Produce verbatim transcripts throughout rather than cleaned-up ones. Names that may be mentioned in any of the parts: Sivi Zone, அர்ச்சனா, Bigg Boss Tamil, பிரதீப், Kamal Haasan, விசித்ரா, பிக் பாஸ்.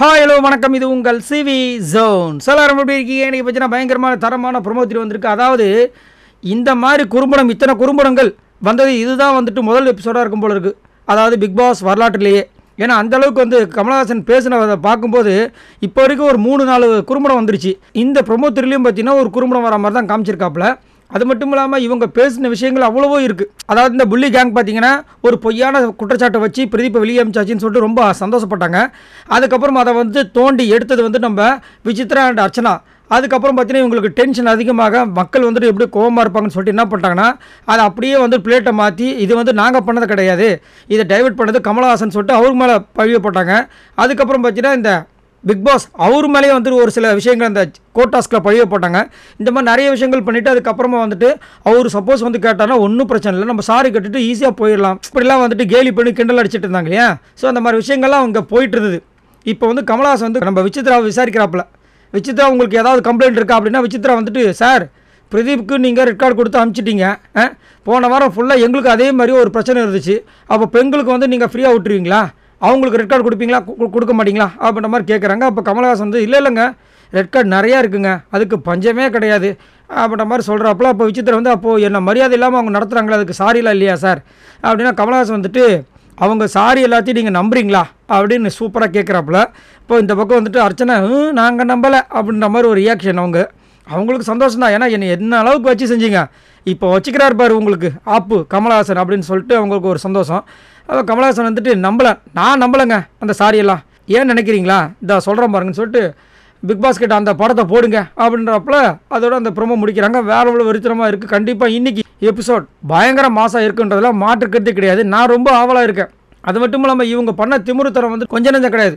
Hi hello வணக்கம். இது உங்கள் சிவி ஜோன். எல்லாரும் எப்படி இருக்கீங்க? எனக்கு பார்த்தீங்கன்னா பயங்கரமான தரமான ப்ரொமோத்திரி வந்திருக்கு. அதாவது இந்த மாதிரி குறும்படம், இத்தனை குறும்படங்கள் வந்தது இதுதான் வந்துட்டு முதல் எபிசோடாக இருக்கும் போல இருக்குது. அதாவது பிக் பாஸ் வரலாற்றுலேயே. ஏன்னா அந்தளவுக்கு வந்து கமல்ஹாசன் பேசினதை பார்க்கும்போது இப்போ வரைக்கும் ஒரு மூணு நாலு குறும்படம் வந்துருச்சு. இந்த ப்ரொமோத்திரிலையும் பார்த்தீங்கன்னா ஒரு குறும்படம் வர மாதிரி தான் காமிச்சிருக்காப்புல. அது மட்டும் இல்லாமல் இவங்க பேசின விஷயங்கள் அவ்வளவோ இருக்குது. அதாவது இந்த புள்ளி கேங் பார்த்தீங்கன்னா ஒரு பொய்யான குற்றச்சாட்டை வச்சு பிரதீப்பை வெளியே அமைச்சாச்சின்னு சொல்லிட்டு ரொம்ப சந்தோஷப்பட்டாங்க. அதுக்கப்புறம் அதை வந்து தோண்டி எடுத்தது வந்து நம்ம விசித்ரா அண்ட் அர்ச்சனா. அதுக்கப்புறம் பார்த்தீங்கன்னா இவங்களுக்கு டென்ஷன் அதிகமாக மக்கள் வந்துட்டு எப்படி கோவமாக இருப்பாங்கன்னு சொல்லிட்டு என்ன பண்ணிட்டாங்கன்னா அதை அப்படியே வந்து பிளேட்டை மாற்றி இது வந்து நாங்கள் பண்ணது கிடையாது, இதை டைவெர்ட் பண்ணது கமல்ஹாசன் சொல்லிட்டு அவருக்கு மேலே பழிய போட்டாங்க. அதுக்கப்புறம் பார்த்தீங்கன்னா இந்த பிக்பாஸ் அவர் மேலேயே வந்துட்டு ஒரு சில விஷயங்கள் அந்த கோட்டாஸ்கில் பழிய போட்டாங்க. இந்த மாதிரி நிறைய விஷயங்கள் பண்ணிவிட்டு அதுக்கப்புறமா வந்துட்டு அவர் சப்போஸ் வந்து கேட்டார்னா ஒன்றும் பிரச்சனை இல்லை, நம்ம சாரி கட்டிட்டு ஈஸியாக போயிடலாம், இப்படிலாம் வந்துட்டு கேலி பண்ணி கிண்டல் அடிச்சுட்டு இருந்தாங்க இல்லையா? ஸோ அந்த மாதிரி விஷயங்கள்லாம் அவங்க போயிட்டு இருந்தது. இப்போ வந்து கமல்ஹாசன் வந்து நம்ம விசித்ராவை விசாரிக்கிறாப்புல. விசித்ரா உங்களுக்கு ஏதாவது கம்ப்ளைண்ட் இருக்கா அப்படின்னா விசித்ரா வந்துட்டு சார் பிரதீப்க்கு நீங்கள் ரெட் கார்டு கொடுத்து அனுப்பிச்சிட்டிங்க, போன வாரம் ஃபுல்லாக எங்களுக்கு அதே மாதிரி ஒரு பிரச்சனை இருந்துச்சு, அப்போ பெண்களுக்கு வந்து நீங்கள் ஃப்ரீயாக விட்டுருவீங்களா, அவங்களுக்கு ரெட் கார்டு கொடுப்பீங்களா கொடுக்க மாட்டிங்களா அப்படின்ற மாதிரி கேட்குறாங்க. அப்போ கமல்ஹாசன் வந்து இல்லை இல்லைங்க ரெட் கார்டு நிறையா இருக்குங்க, அதுக்கு பஞ்சமே கிடையாது அப்படின்ற மாதிரி சொல்கிறாப்புல. அப்போ விசித்ரா வந்து அப்போது என்ன மரியாதை இல்லாமல் அவங்க நடத்துகிறாங்களே அதுக்கு சாரிலாம் இல்லையா சார் அப்படின்னா கமல்ஹாசன் வந்துட்டு அவங்க சாரி எல்லாத்தையும் நீங்கள் நம்புறீங்களா அப்படின்னு சூப்பராக கேட்குறாப்புல. இப்போ இந்த பக்கம் வந்துட்டு அர்ச்சனை நாங்கள் நம்பலை அப்படின்ற மாதிரி ஒரு ரியாக்ஷன். அவங்க அவங்களுக்கு சந்தோஷம் தான், ஏன்னா என்னை என்ன அளவுக்கு வச்சு செஞ்சிங்க, இப்போ வச்சுக்கிறாரு பாரு உங்களுக்கு ஆப்பு கமல்ஹாசன் அப்படின்னு சொல்லிட்டு அவங்களுக்கு ஒரு சந்தோஷம். அப்போ கமல்ஹாசன் வந்துட்டு நம்பலை நான் நம்பலைங்க அந்த சாரியெல்லாம் ஏன் நினைக்கிறீங்களா இந்த சொல்கிறேன் பாருங்கன்னு சொல்லிட்டு பிக் பாஸ்கிட்ட அந்த படத்தை போடுங்க அப்படின்றப்பல அதோட அந்த ப்ரோமோ முடிக்கிறாங்க. வேற எவ்வளோ விருத்தமாக இருக்குது. கண்டிப்பாக இன்றைக்கி எபிசோட் பயங்கர மாசாக இருக்குன்றதுல மாற்றுக்கிறதே கிடையாது. நான் ரொம்ப ஆவலாக இருக்கேன். அது மட்டும் இல்லாமல் இவங்க பண்ண திமிருத்தரம் வந்து கொஞ்சம் நஞ்சம் கிடையாது,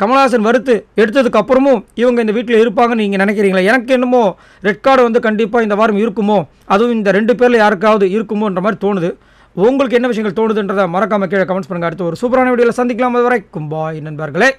கமல்ஹாசன் வறுத்து எடுத்ததுக்கு அப்புறமும் இவங்க இந்த வீட்டில் இருப்பாங்கன்னு நீங்கள் நினைக்கிறீங்களா? எனக்கு என்னமோ ரெட் கார்டு வந்து கண்டிப்பாக இந்த வாரம் இருக்குமோ, அதுவும் இந்த ரெண்டு பேரில் யாருக்காவது இருக்குமோன்ற மாதிரி தோணுது. உங்களுக்கு என்ன விஷயங்கள் தோணுதுன்றதை மறக்காமல் கீழே கமெண்ட்ஸ் பண்ணுங்கள். அடுத்து ஒரு சூப்பரான வீடியோவில் சந்திக்கலாம். அதுவரை கும்பாய் நண்பர்களே.